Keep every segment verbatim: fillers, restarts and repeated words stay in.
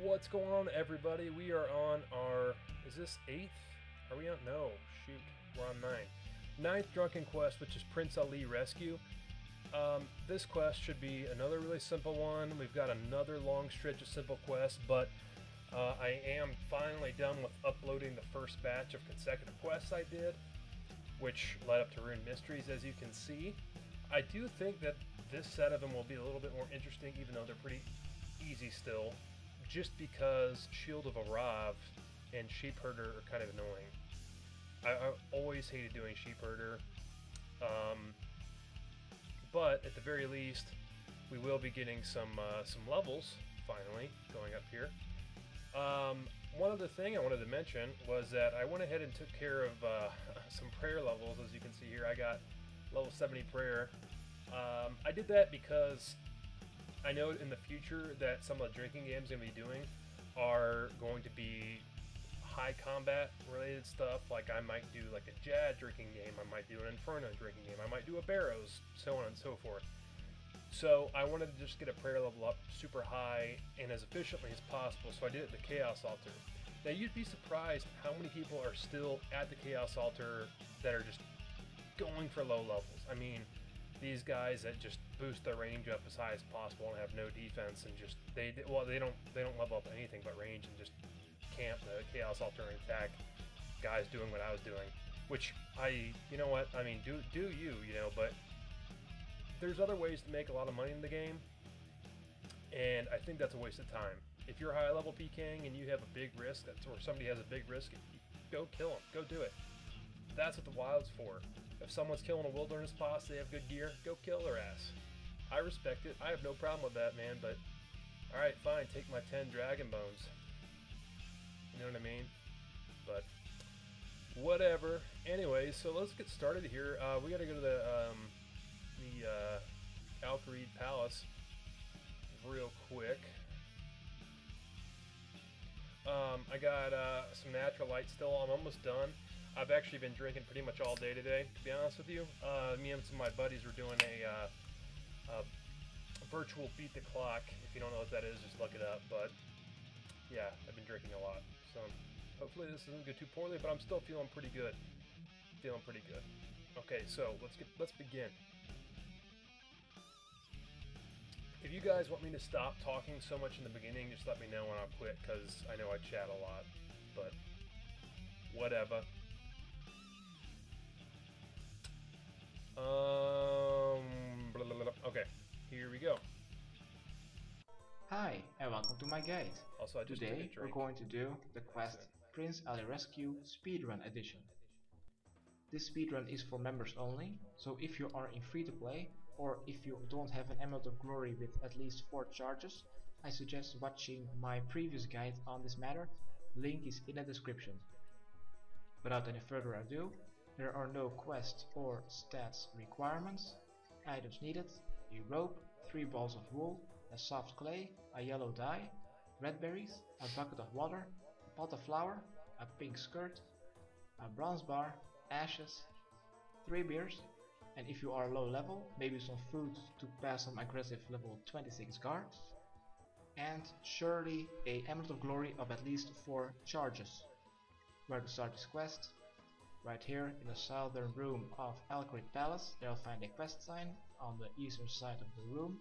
What's going on, everybody? We are on our... Is this eighth? Are we on... No. Shoot. We're on nine. Ninth Drunken Quest, which is Prince Ali Rescue. Um, this quest should be another really simple one. We've got another long stretch of simple quests, but uh, I am finally done with uploading the first batch of consecutive quests I did, which led up to Rune Mysteries, as you can see. I do think that this set of them will be a little bit more interesting, even though they're pretty easy still. Just because Shield of Arav and Sheepherder are kind of annoying. I, I've always hated doing Sheepherder. Um, but at the very least, we will be getting some uh, some levels, finally, going up here. Um, one other thing I wanted to mention was that I went ahead and took care of uh, some prayer levels. As you can see here, I got level seventy prayer. Um, I did that because I know in the future that some of the drinking games I'm going to be doing are going to be high combat related stuff. Like I might do like a Jad drinking game, I might do an Inferno drinking game, I might do a Barrows, so on and so forth. So I wanted to just get a prayer level up super high and as efficiently as possible, so I did it at the Chaos Altar. Now you'd be surprised how many people are still at the Chaos Altar that are just going for low levels. I mean, these guys that just boost their range up as high as possible and have no defense and just they well they don't they don't level up anything but range and just camp the Chaos Altar and attack guys doing what I was doing, which I you know what I mean do do you you know but there's other ways to make a lot of money in the game, and I think that's a waste of time. If you're high level PKing and you have a big risk, that's or somebody has a big risk, go kill them, go do it. That's what the wild's for. If someone's killing a wilderness boss, they have good gear, go kill their ass. I respect it. I have no problem with that, man, but... Alright, fine, take my ten dragon bones. You know what I mean? But... whatever. Anyways, so let's get started here. Uh, we gotta go to the, um... The, uh... Al Kharid Palace. Real quick. Um, I got, uh, some natural light still. I'm almost done. I've actually been drinking pretty much all day today, to be honest with you. Uh, me and some of my buddies were doing a, uh, a virtual beat the clock. If you don't know what that is, just look it up. But yeah, I've been drinking a lot. So hopefully this doesn't go too poorly, but I'm still feeling pretty good. Feeling pretty good. Okay, so let's get let's begin. If you guys want me to stop talking so much in the beginning, just let me know and I'll quit, because I know I chat a lot, but whatever. Um, blah, blah, blah, blah. Okay, here we go. Hi, and welcome to my guide. Also, I just Today, we're going to do the quest Prince Ali Rescue Speedrun Edition. This speedrun is for members only, so if you are in free to play, or if you don't have an Emerald of Glory with at least four charges, I suggest watching my previous guide on this matter. Link is in the description. Without any further ado, there are no quest or stats requirements. Items needed: a rope, three balls of wool, a soft clay, a yellow dye, red berries, a bucket of water, a pot of flour, a pink skirt, a bronze bar, ashes, three beers, and if you are low level, maybe some food to pass some aggressive level twenty-six guards, and surely a Emerald of Glory of at least four charges. Where to start this quest? Right here in the southern room of Al Kharid Palace, they'll find a quest sign. On the eastern side of the room,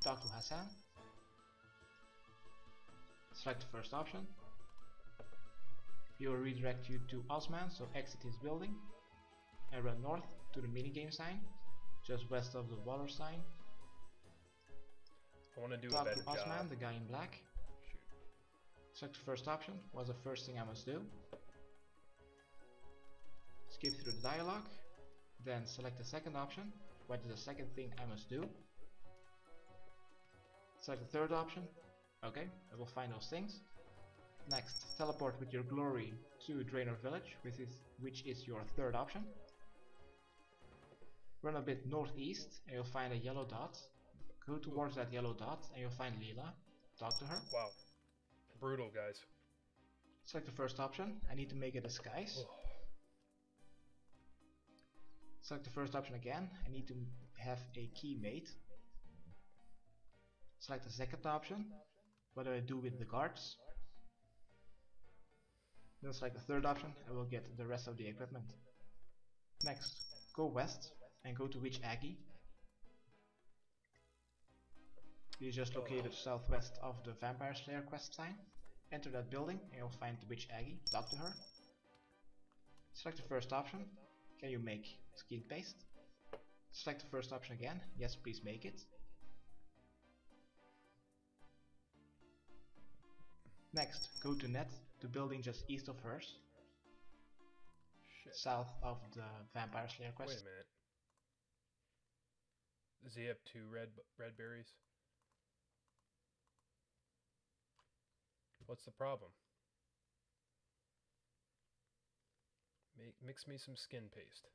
talk to Hassan. Select the first option. He will redirect you to Osman, so exit his building and run north to the minigame sign, just west of the water sign. I want to do talk a better to Osman, job. The guy in black. Shoot. Select the first option, was the first thing I must do. Skip through the dialogue, then select the second option, what is the second thing I must do. Select the third option, okay, I will find those things. Next, teleport with your glory to Draynor Village, which is, which is your third option. Run a bit northeast and you'll find a yellow dot. Go towards that yellow dot and you'll find Leela. Talk to her. Wow, brutal guys. Select the first option, I need to make a disguise. Oh. Select the first option again. I need to have a key made. Select the second option. What do I do with the cards? Then select the third option and we'll get the rest of the equipment. Next, go west and go to Witch Aggie. It is just located southwest of the Vampire Slayer quest sign. Enter that building and you'll find the Witch Aggie. Talk to her. Select the first option. Can you make skin paste? Select the first option again. Yes, please make it. Next, go to Ned, the building just east of hers. Shit. South of the Vampire Slayer quest. Wait a minute. Is he up to red, red berries? What's the problem? Make, mix me some skin paste.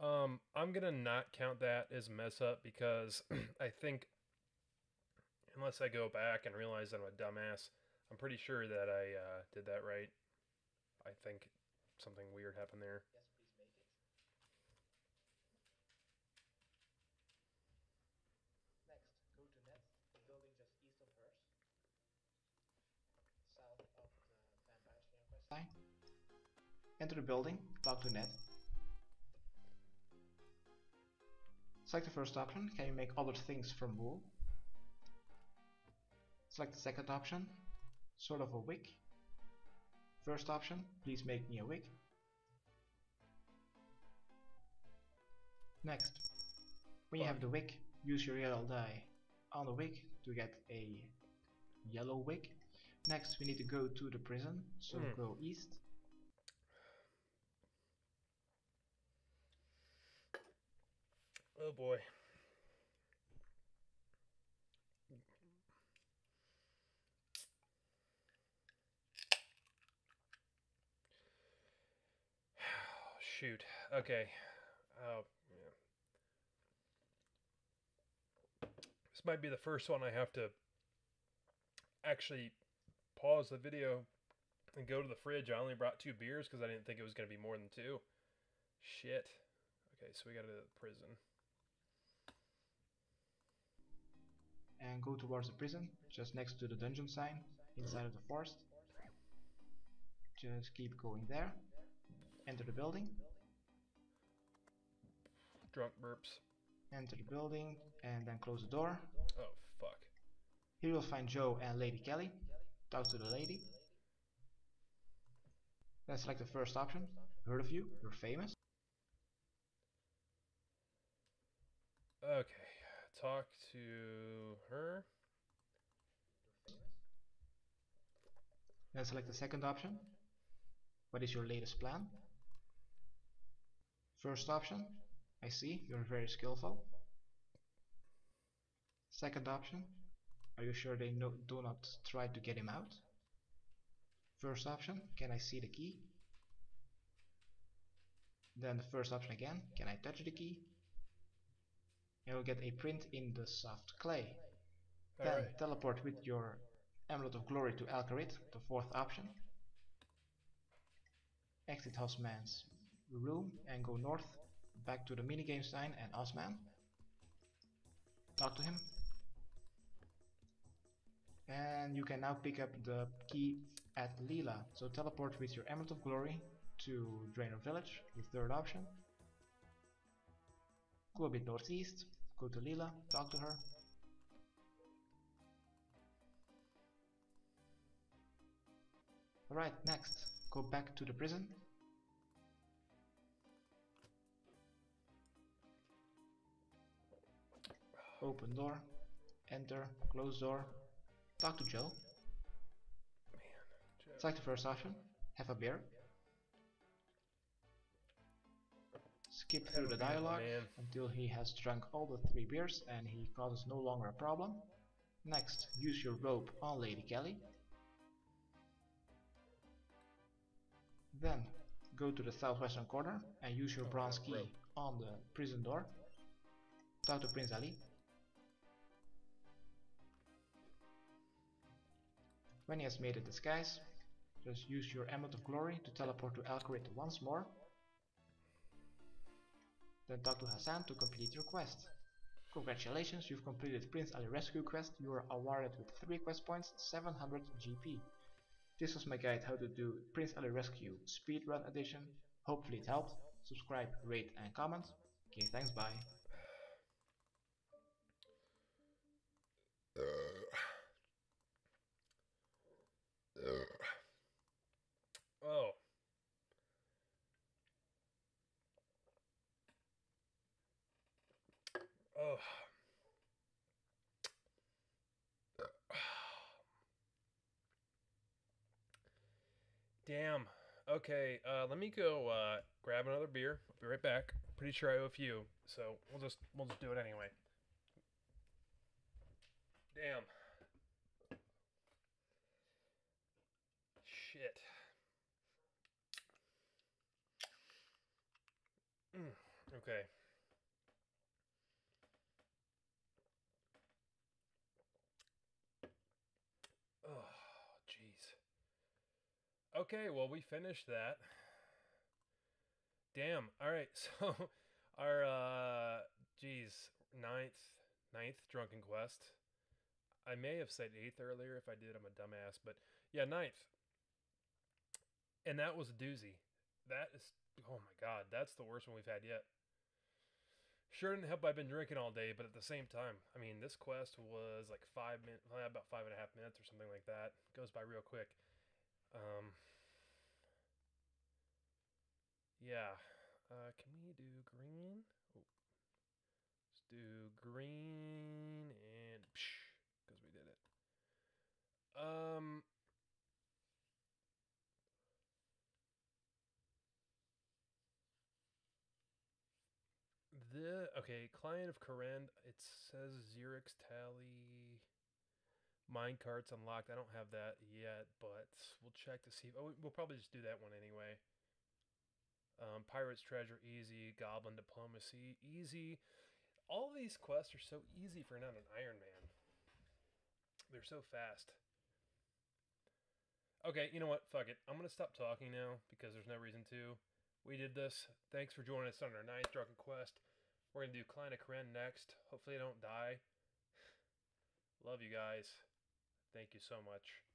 Um, I'm gonna not count that as a mess up because I think, unless I go back and realize that I'm a dumbass, I'm pretty sure that I uh, did that right. I think something weird happened there. Yes, please make it. Next, go to Ned, the building just east of hers, south of the Vampire Slayer quest sign. Enter the building, talk to Ned. Select the first option, can you make other things from wool? Select the second option, sort of a wig. First option, please make me a wig. Next, when you have the wig, use your yellow dye on the wig to get a yellow wig. Next, we need to go to the prison, so mm. go east. Oh boy. Shoot. Okay. Oh, yeah. This might be the first one I have to actually pause the video and go to the fridge. I only brought two beers because I didn't think it was going to be more than two. Shit. Okay, so we got to the prison. And go towards the prison, just next to the dungeon sign, inside of the forest. Just keep going there. Enter the building. Drunk burps. Enter the building and then close the door. Oh fuck. Here you'll find Joe and Lady Keli. Talk to the lady. Then select the first option. Heard of you, you're famous. Okay. Talk to her. Then select the second option. What is your latest plan? First option, I see, you're very skillful. Second option, are you sure they no, do not try to get him out? First option, can I see the key? Then the first option again, can I touch the key? And we'll get a print in the soft clay. Then right. Teleport with your Amulet of Glory to Al Kharid, the fourth option. Exit Osman's room and go north, back to the minigame sign and Osman. Talk to him. And you can now pick up the key at Leela. So teleport with your Amulet of Glory to Draynor Village, the third option. Go a bit northeast, go to Leela, talk to her. Alright, next, go back to the prison. Open door, enter, close door, talk to Joe. Man, Joe. Select the first option, have a beer. Skip through the dialogue man. until he has drunk all the three beers and he causes no longer a problem. Next, use your rope on Lady Keli. Then, go to the southwestern corner and use your bronze key on the prison door. Talk to Prince Ali. When he has made a disguise, just use your Amulet of Glory to teleport to Al Kharid once more. Then talk to Hassan to complete your quest. Congratulations, you've completed Prince Ali Rescue quest. You are awarded with three quest points, seven hundred G P. This was my guide how to do Prince Ali Rescue Speedrun Edition. Hopefully it helped. Subscribe, rate and comment. Okay, thanks, bye. Uh. Oh. Oh. Damn. Okay, uh, let me go uh, grab another beer. I'll be right back. Pretty sure I owe a few, so we'll just we'll just do it anyway. Damn. Shit. Mm, okay. Oh, jeez. Okay, well, we finished that. Damn. All right. So, our uh, jeez, ninth, ninth drunken quest. I may have said eighth earlier. If I did, I'm a dumbass. But yeah, ninth. And that was a doozy. That is, oh my god, that's the worst one we've had yet. Sure didn't help I've been drinking all day, but at the same time, I mean, this quest was like five minutes, about five and a half minutes or something like that. Goes by real quick. Um, yeah. Uh, can we do green? Oh. Let's do green and psh, because we did it. Um. The, okay, Client of Kourend, it says Xerix Tally, minecarts unlocked. I don't have that yet, but we'll check to see. If, oh, we'll probably just do that one anyway. Um, Pirate's Treasure, easy. Goblin Diplomacy, easy. All these quests are so easy for not an Iron Man. They're so fast. Okay, you know what? Fuck it. I'm going to stop talking now because there's no reason to. We did this. Thanks for joining us on our ninth Drunken Quest. We're going to do Client of Kourend next. Hopefully I don't die. Love you guys. Thank you so much.